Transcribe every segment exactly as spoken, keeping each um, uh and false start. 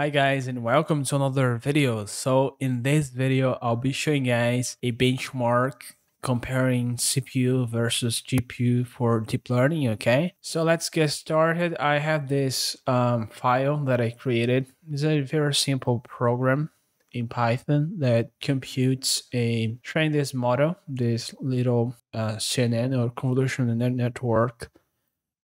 Hi guys, and welcome to another video. So in this video I'll be showing you guys a benchmark comparing C P U versus G P U for deep learning. Okay, so let's get started. I have this um, file that I created. It's a very simple program in Python that computes a train this model, this little uh, C N N or convolutional neural network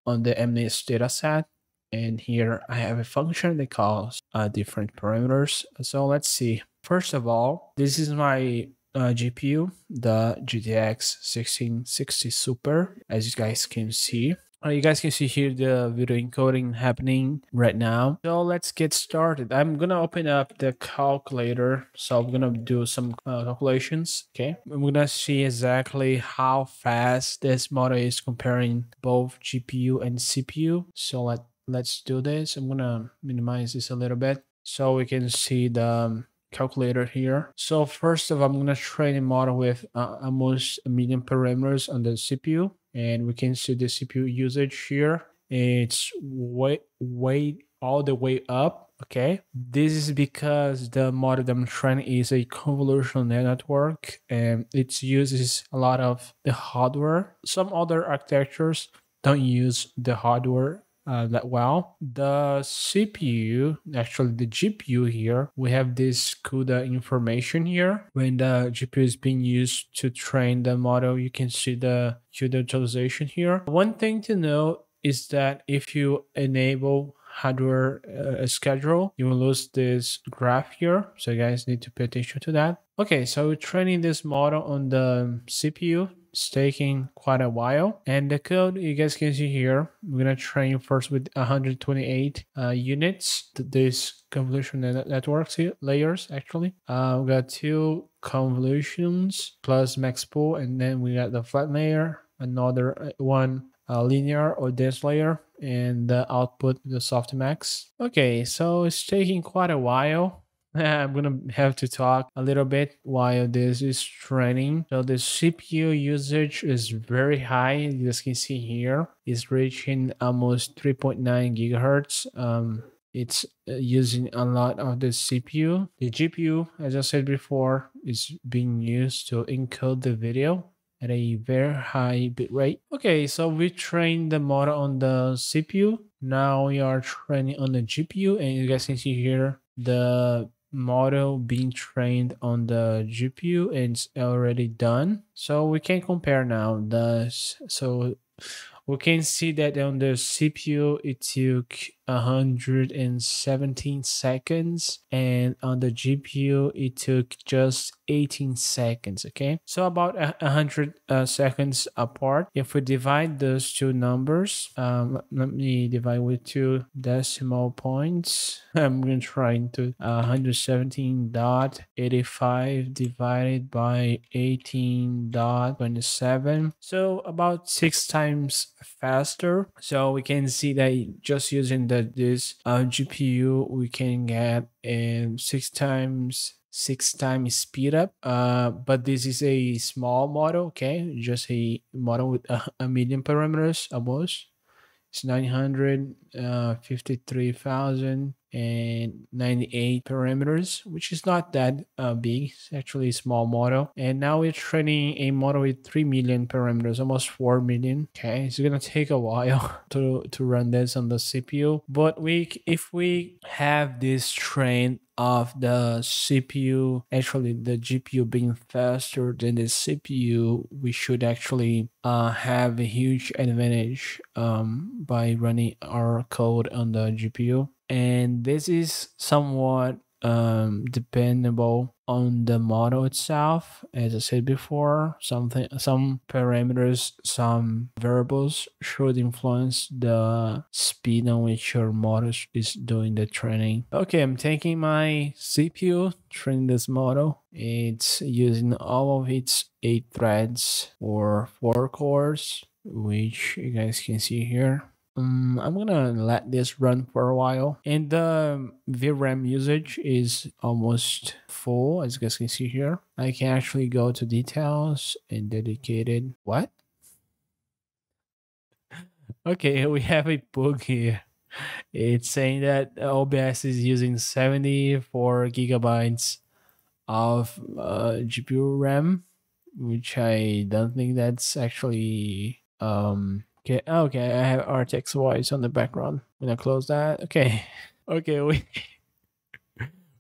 on the MNIST dataset. And here I have a function that calls uh, different parameters. So let's see. First of all, this is my uh, G P U, the G T X sixteen sixty super. As you guys can see, uh, you guys can see here the video encoding happening right now. So let's get started. I'm gonna open up the calculator. So I'm gonna do some uh, calculations. Okay, I'm gonna see exactly how fast this model is comparing both G P U and C P U. So let's Let's do this. I'm gonna minimize this a little bit so we can see the um, calculator here. So first of all, I'm gonna train a model with uh, almost a million parameters on the C P U, and we can see the C P U usage here. It's way, way, all the way up. Okay, this is because the model that I'm training is a convolutional neural network, and it uses a lot of the hardware. Some other architectures don't use the hardware Uh, that well. The C P U, actually the G P U here, we have this CUDA information here. When the G P U is being used to train the model, you can see the CUDA utilization here. One thing to know is that if you enable hardware uh, schedule, you will lose this graph here. So you guys need to pay attention to that. Okay, so we're training this model on the C P U. It's taking quite a while, and the code you guys can see here, we're gonna train first with one hundred twenty-eight uh, units to this convolutional networks here, layers actually. Uh, we got two convolutions plus max pool, and then we got the flat layer, another one uh, linear or dense layer, and the output the softmax. Okay, so it's taking quite a while. I'm gonna have to talk a little bit while this is training. So the C P U usage is very high. As you can see here, it's reaching almost three point nine gigahertz. Um, it's using a lot of the C P U. The G P U, as I said before, is being used to encode the video at a very high bit rate. Okay, so we trained the model on the C P U. Now we are training on the G P U, and you guys can see here the model being trained on the G P U, and it's already done. So we can compare now. The so we can see that on the C P U it took one hundred seventeen seconds, and on the G P U it took just eighteen seconds. Okay, so about one hundred uh, seconds apart. If we divide those two numbers, um, let me divide with two decimal points. I'm going to try to uh, one hundred seventeen point eight five divided by eighteen point two seven, so about six times faster. So we can see that just using the this uh, G P U, we can get a six times six times speed up, uh, but this is a small model. Okay, just a model with a, a million parameters almost. It's nine hundred fifty-three thousand ninety-eight parameters, which is not that uh, big. It's actually a small model. And now we're training a model with three million parameters, almost four million. Okay, it's gonna take a while to, to run this on the C P U. But we, if we have this train of the C P U, actually the G P U being faster than the C P U, we should actually uh, have a huge advantage um, by running our code on the G P U. And this is somewhat um, dependable on the model itself. As I said before, something, some parameters, some variables should influence the speed on which your model is doing the training. Okay, I'm taking my C P U, training this model. It's using all of its eight threads or four cores, which you guys can see here. Um, I'm gonna let this run for a while, and the V RAM usage is almost full, as you guys can see here. I can actually go to details and dedicated. What? Okay, we have a bug here. It's saying that O B S is using seventy-four gigabytes of uh, G P U RAM, which I don't think that's actually um okay. Okay, I have R T X voice on the background. I'm gonna close that. Okay, okay, we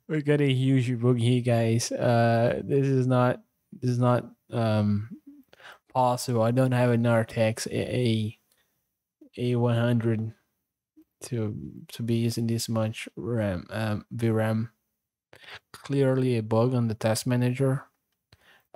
we got a huge bug here, guys. Uh, this is not this is not um possible. I don't have an R T X a a one hundred to to be using this much RAM um V RAM. Clearly a bug on the task manager.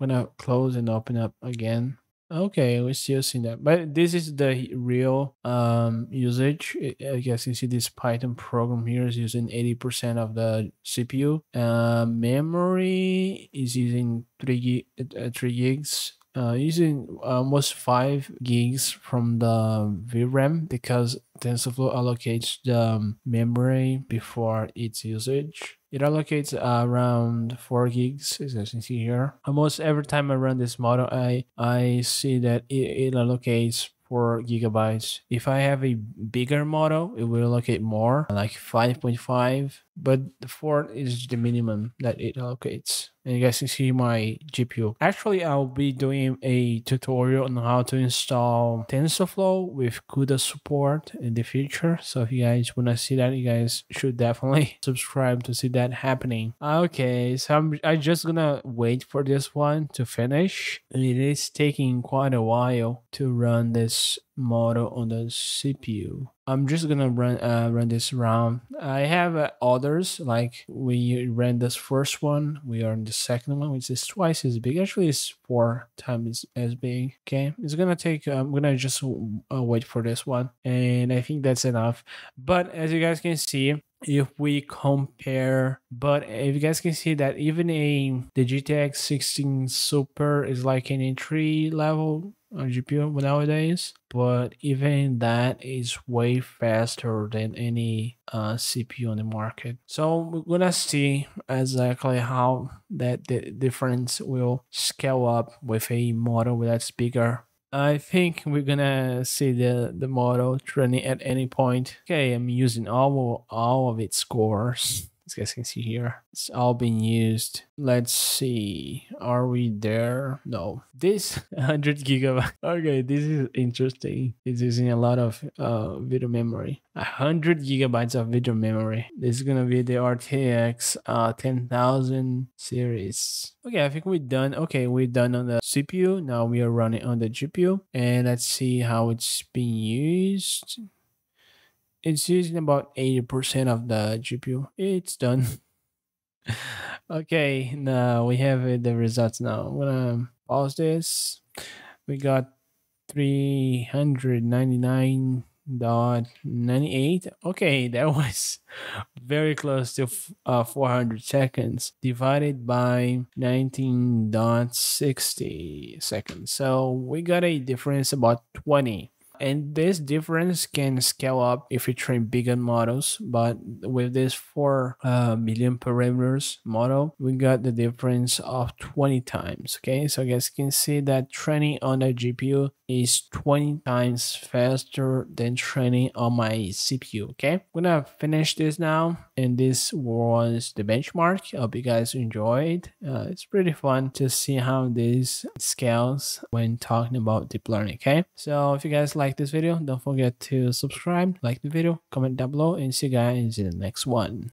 I'm gonna close and open up again. Okay, we're still seeing that, but this is the real um usage. I guess you see this Python program here is using eighty percent of the C P U. Uh, memory is using three uh, three gigs. Uh, using almost five gigs from the V RAM because TensorFlow allocates the memory before its usage. It allocates around four gigs, as you can see here. Almost every time I run this model, I I see that it, it allocates four gigabytes. If I have a bigger model, it will allocate more, like five point five. But the four is the minimum that it allocates. And you guys can see my G P U. Actually, I'll be doing a tutorial on how to install TensorFlow with CUDA support in the future. So if you guys want to see that, you guys should definitely subscribe to see that happening. Okay, so I'm, I'm just gonna wait for this one to finish. It is taking quite a while to run this model on the C P U. I'm just gonna run uh, run this round. I have uh, others, like we ran this first one, we are in the second one, which is twice as big. Actually, it's four times as big. Okay, it's gonna take. I'm gonna just uh, wait for this one, and I think that's enough. But as you guys can see, if we compare, but if you guys can see that even a the G T X sixteen super is like an entry level on G P U nowadays, but even that is way faster than any uh, C P U on the market. So we're gonna see exactly how that the difference will scale up with a model that's bigger. I think we're gonna see the the model training at any point. Okay, I'm using all all of its cores. As you guys can see here, it's all being used. Let's see, are we there? No, this one hundred gigabyte. Okay, this is interesting. It's using a lot of uh, video memory. one hundred gigabytes of video memory. This is gonna be the R T X uh, ten thousand series. Okay, I think we're done. Okay, we're done on the C P U. Now we are running on the G P U, and let's see how it's being used. It's using about eighty percent of the G P U. It's done. Okay, now we have the results now. I'm gonna pause this. We got three hundred ninety-nine point nine eight. Okay, that was very close to uh, four hundred seconds divided by nineteen point six zero seconds. So we got a difference about twenty. And this difference can scale up if you train bigger models, but with this four uh, million parameters model, we got the difference of twenty times. Okay, so you guys can see that training on the G P U is twenty times faster than training on my C P U. Okay, I'm gonna finish this now, and this was the benchmark. I hope you guys enjoyed. Uh, it's pretty fun to see how this scales when talking about deep learning. Okay, so if you guys like this video, don't forget to subscribe, like the video, comment down below, and see you guys in the next one.